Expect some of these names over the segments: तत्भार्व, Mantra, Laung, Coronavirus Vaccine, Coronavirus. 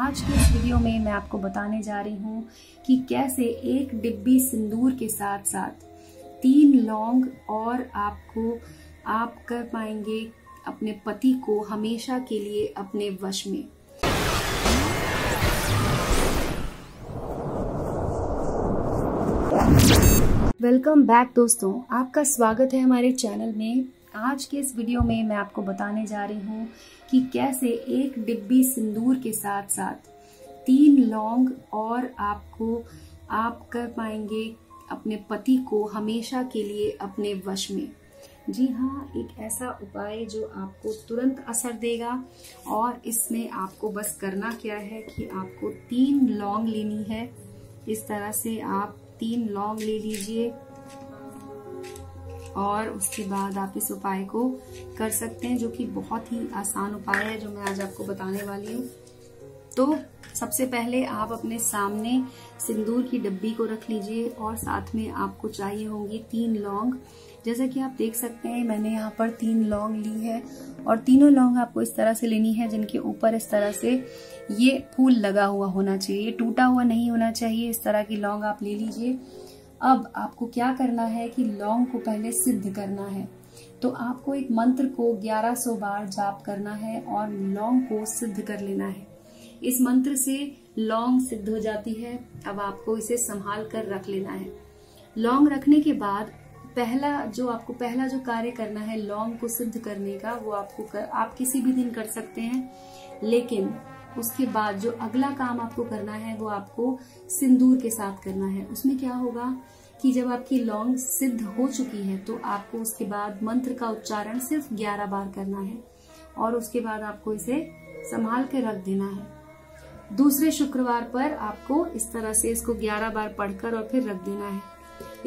आज के इस वीडियो में मैं आपको बताने जा रही हूँ कि कैसे एक डिब्बी सिंदूर के साथ साथ 3 लौंग और आप कर पाएंगे अपने पति को हमेशा के लिए अपने वश में। वेलकम बैक दोस्तों, आपका स्वागत है हमारे चैनल में। आज के इस वीडियो में मैं आपको बताने जा रही हूँ कि कैसे एक डिब्बी सिंदूर के साथ साथ 3 लौंग और आप कर पाएंगे अपने पति को हमेशा के लिए अपने वश में। जी हाँ, एक ऐसा उपाय जो आपको तुरंत असर देगा और इसमें आपको बस करना क्या है कि आपको 3 लौंग लेनी है। इस तरह से आप 3 लौंग ले लीजिए और उसके बाद आप इस उपाय को कर सकते हैं, जो कि बहुत ही आसान उपाय है जो मैं आज आपको बताने वाली हूँ। तो सबसे पहले आप अपने सामने सिंदूर की डब्बी को रख लीजिए और साथ में आपको चाहिए होंगी 3 लौंग। जैसा कि आप देख सकते हैं, मैंने यहाँ पर 3 लौंग ली है और तीनों लौंग आपको इस तरह से लेनी है जिनके ऊपर इस तरह से ये फूल लगा हुआ होना चाहिए, टूटा हुआ नहीं होना चाहिए। इस तरह की लौंग आप ले लीजिए। अब आपको क्या करना है कि लौंग को पहले सिद्ध करना है, तो आपको एक मंत्र को 1100 बार जाप करना है और लौंग को सिद्ध कर लेना है। इस मंत्र से लौंग सिद्ध हो जाती है। अब आपको इसे संभाल कर रख लेना है। लौंग रखने के बाद पहला जो कार्य करना है लौंग को सिद्ध करने का, वो आप किसी भी दिन कर सकते हैं, लेकिन उसके बाद जो अगला काम आपको करना है वो आपको सिंदूर के साथ करना है। उसमें क्या होगा कि जब आपकी लौंग सिद्ध हो चुकी है तो आपको उसके बाद मंत्र का उच्चारण सिर्फ 11 बार करना है और उसके बाद आपको इसे संभाल के रख देना है। दूसरे शुक्रवार पर आपको इस तरह से इसको 11 बार पढ़कर और फिर रख देना है।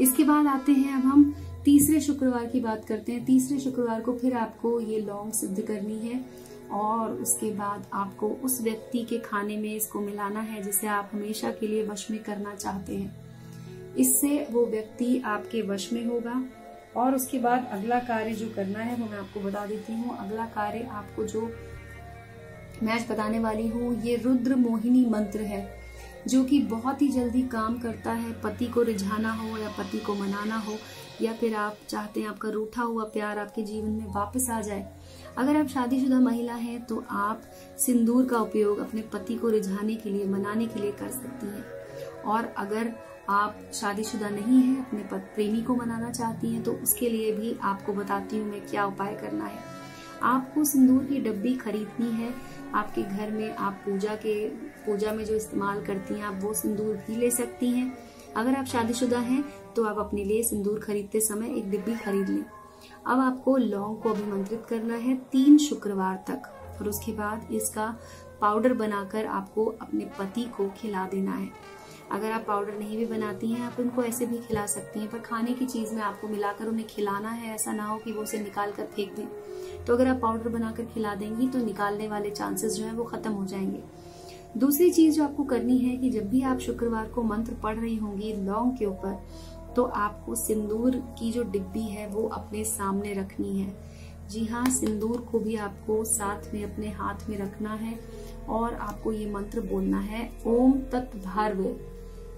इसके बाद आते हैं, अब हम तीसरे शुक्रवार की बात करते हैं। तीसरे शुक्रवार को फिर आपको ये लौंग सिद्ध करनी है और उसके बाद आपको उस व्यक्ति के खाने में इसको मिलाना है जिसे आप हमेशा के लिए वश में करना चाहते हैं। इससे वो व्यक्ति आपके वश में होगा। और उसके बाद अगला कार्य जो करना है वो मैं आपको बता देती हूँ। अगला कार्य आपको जो मैं आज बताने वाली हूँ ये रुद्र मोहिनी मंत्र है, जो कि बहुत ही जल्दी काम करता है। पति को रिझाना हो या पति को मनाना हो या फिर आप चाहते हैं आपका रूठा हुआ प्यार आपके जीवन में वापस आ जाए। अगर आप शादीशुदा महिला हैं तो आप सिंदूर का उपयोग अपने पति को रिझाने के लिए, मनाने के लिए कर सकती हैं। और अगर आप शादीशुदा नहीं हैं, अपने प्रेमी को मनाना चाहती हैं, तो उसके लिए भी आपको बताती हूँ मैं क्या उपाय करना है। आपको सिंदूर की डब्बी खरीदनी है। आपके घर में आप पूजा में जो इस्तेमाल करती हैं आप वो सिंदूर भी ले सकती हैं। अगर आप शादीशुदा हैं तो आप अपने लिए सिंदूर खरीदते समय एक डिब्बी खरीद लें। अब आपको लौंग को अभिमंत्रित करना है 3 शुक्रवार तक और उसके बाद इसका पाउडर बनाकर आपको अपने पति को खिला देना है। अगर आप पाउडर नहीं भी बनाती हैं आप उनको ऐसे भी खिला सकती हैं, पर खाने की चीज़ में आपको मिलाकर उन्हें खिलाना है। ऐसा ना हो कि वो उसे निकाल कर फेंक दें। तो अगर आप पाउडर बनाकर खिला देंगी तो निकालने वाले चांसेस जो हैं वो ख़त्म हो जाएंगे। दूसरी चीज़ जो आपको करनी है कि जब भी आप शुक्रवार को मंत्र पढ़ रही होंगी लौंग के ऊपर, तो आपको सिंदूर की जो डिब्बी है वो अपने सामने रखनी है। जी हाँ, सिंदूर को भी आपको साथ में अपने हाथ में रखना है और आपको ये मंत्र बोलना है, ओम तत्भार्व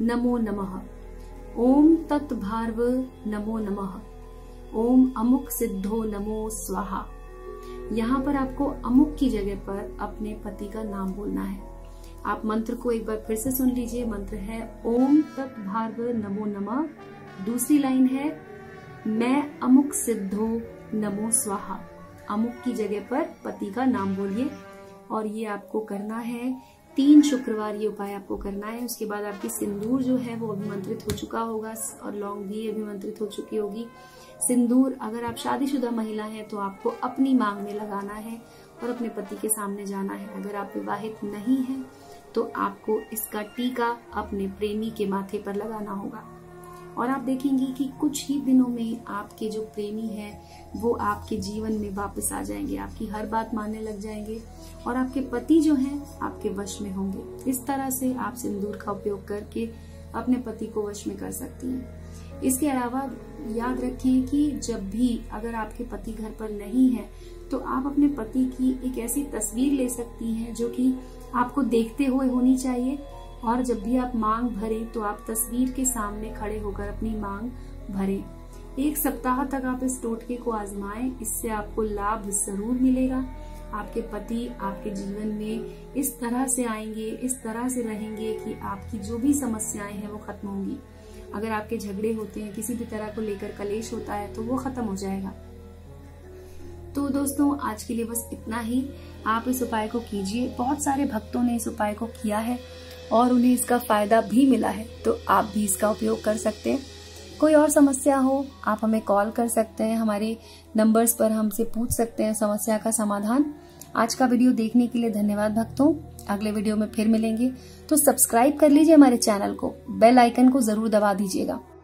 नमो नमः, ओम तत्भार्व नमो नमः, ओम अमुक सिद्धो नमो स्वाहा। यहाँ पर आपको अमुक की जगह पर अपने पति का नाम बोलना है। आप मंत्र को एक बार फिर से सुन लीजिए। मंत्र है ओम तत्भार्व नमो नमः। दूसरी लाइन है मैं अमुक सिद्धो नमो स्वाहा। अमुक की जगह पर पति का नाम बोलिए और ये आपको करना है 3 शुक्रवार। ये उपाय आपको करना है। उसके बाद आपकी सिंदूर जो है वो अभिमंत्रित हो चुका होगा और लौंग भी अभिमंत्रित हो चुकी होगी। सिंदूर अगर आप शादीशुदा महिला हैं तो आपको अपनी मांग में लगाना है और अपने पति के सामने जाना है। अगर आप विवाहित नहीं हैं तो आपको इसका टीका अपने प्रेमी के माथे पर लगाना होगा और आप देखेंगी कि कुछ ही दिनों में आपके जो प्रेमी हैं वो आपके जीवन में वापस आ जाएंगे, आपकी हर बात मानने लग जाएंगे और आपके पति जो हैं आपके वश में होंगे। इस तरह से आप सिंदूर का उपयोग करके अपने पति को वश में कर सकती हैं। इसके अलावा याद रखिए कि जब भी अगर आपके पति घर पर नहीं है तो आप अपने पति की एक ऐसी तस्वीर ले सकती हैं जो कि आपको देखते हुए होनी चाहिए, और जब भी आप मांग भरें तो आप तस्वीर के सामने खड़े होकर अपनी मांग भरें। 1 सप्ताह तक आप इस टोटके को आजमाएं, इससे आपको लाभ जरूर मिलेगा। आपके पति आपके जीवन में इस तरह से आएंगे, इस तरह से रहेंगे कि आपकी जो भी समस्याएं हैं वो खत्म होंगी। अगर आपके झगड़े होते हैं, किसी भी तरह को लेकर कलेश होता है, तो वो खत्म हो जाएगा। तो दोस्तों, आज के लिए बस इतना ही। आप इस उपाय को कीजिए। बहुत सारे भक्तों ने इस उपाय को किया है और उन्हें इसका फायदा भी मिला है, तो आप भी इसका उपयोग कर सकते हैं। कोई और समस्या हो आप हमें कॉल कर सकते हैं, हमारे नंबर्स पर हमसे पूछ सकते हैं समस्या का समाधान। आज का वीडियो देखने के लिए धन्यवाद भक्तों। अगले वीडियो में फिर मिलेंगे, तो सब्सक्राइब कर लीजिए हमारे चैनल को, बेल आइकन को जरूर दबा दीजिएगा।